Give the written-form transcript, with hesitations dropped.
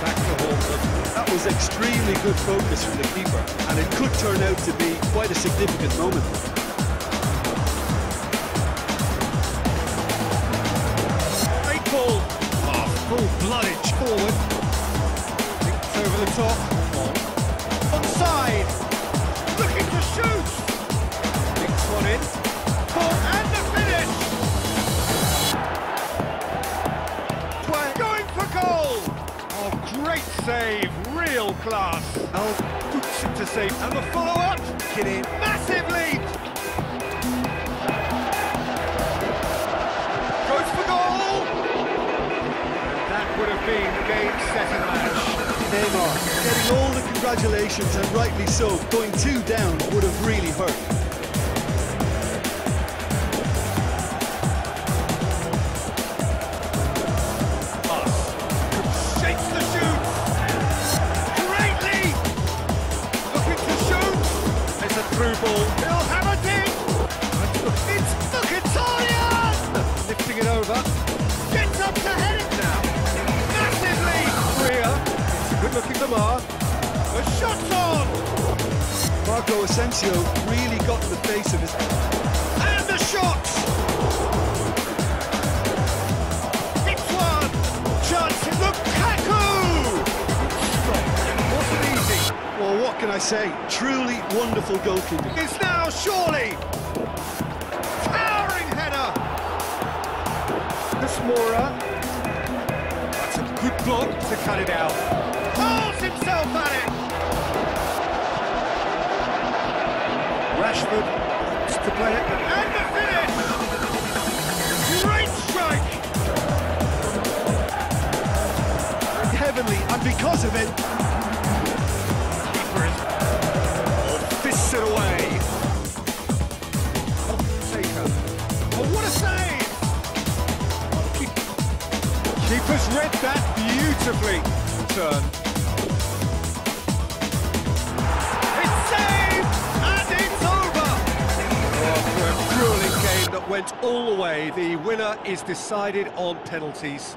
back to Holden. That was extremely good focus from the keeper, and it could turn out to be quite a significant moment. Great ball. Oh, full-blooded forward. It's over the top. Onside. Looking to shoot. Kicks one in. Ball and the finish. Great save, real class. Oh, puts it to save, and the follow-up. Get in, massive lead. Goes for goal. That would have been game, set and match. Neymar getting all the congratulations, and rightly so. Going 2 down would have really hurt. He'll have a dig! It's Mkhitaryan! Lifting it over. Gets up to head it now. Massively! Korea. It's a good-looking Neymar. The shot's on! Marco Asensio really got in the face of his... And the shot! It's one! Chance in Lukaku! Wasn't easy. Well, what can I say? Truly wonderful goalkeeping. It's now, surely! Towering header! This Mora. That's a good block to cut it out. Holds himself at it! Rashford to play it. And the finish! Great strike! Heavenly, and because of it... It away. Oh, what a save! Keeper's read that beautifully. Turn. It's saved! And it's over! After a grueling game that went all the way, the winner is decided on penalties.